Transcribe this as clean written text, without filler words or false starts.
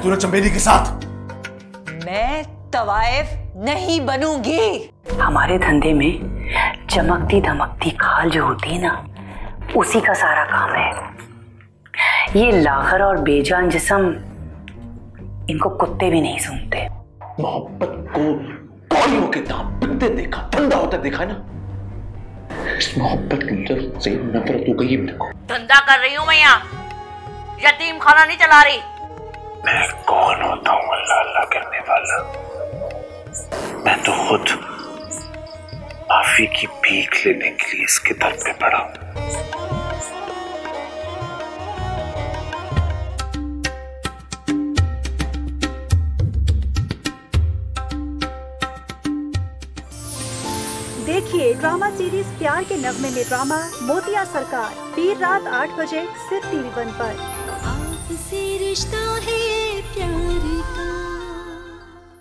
है तूने चंबेली के साथ। मैं तवाइफ नहीं बनूंगी। हमारे धंधे में चमकती धमकती खाल जो होती है ना, उसी का सारा काम है। ये लाखर और बेजान जिस्म, इनको कुत्ते भी नहीं सूंघते। मोहब्बत को गोलियों के दाम बनते देखा, धंधा होता देखा ना। इस मोहब्बत की तरफ से नफरत हो गई। धंधा कर रही हूँ मैं, यहाँ यतीम खाना नहीं चला रही। मैं कौन होता हूँ अल्लाह अल्लाह करने वाला? मैं तो खुद माफी की भीख लेने के लिए इसके दर पे पड़ा हूँ। देखिए ड्रामा सीरीज प्यार के नगमे में ड्रामा मोतिया सरकार, पीर रात 8 बजे सिर्फ TV1 पर। आपसे रिश्ता है।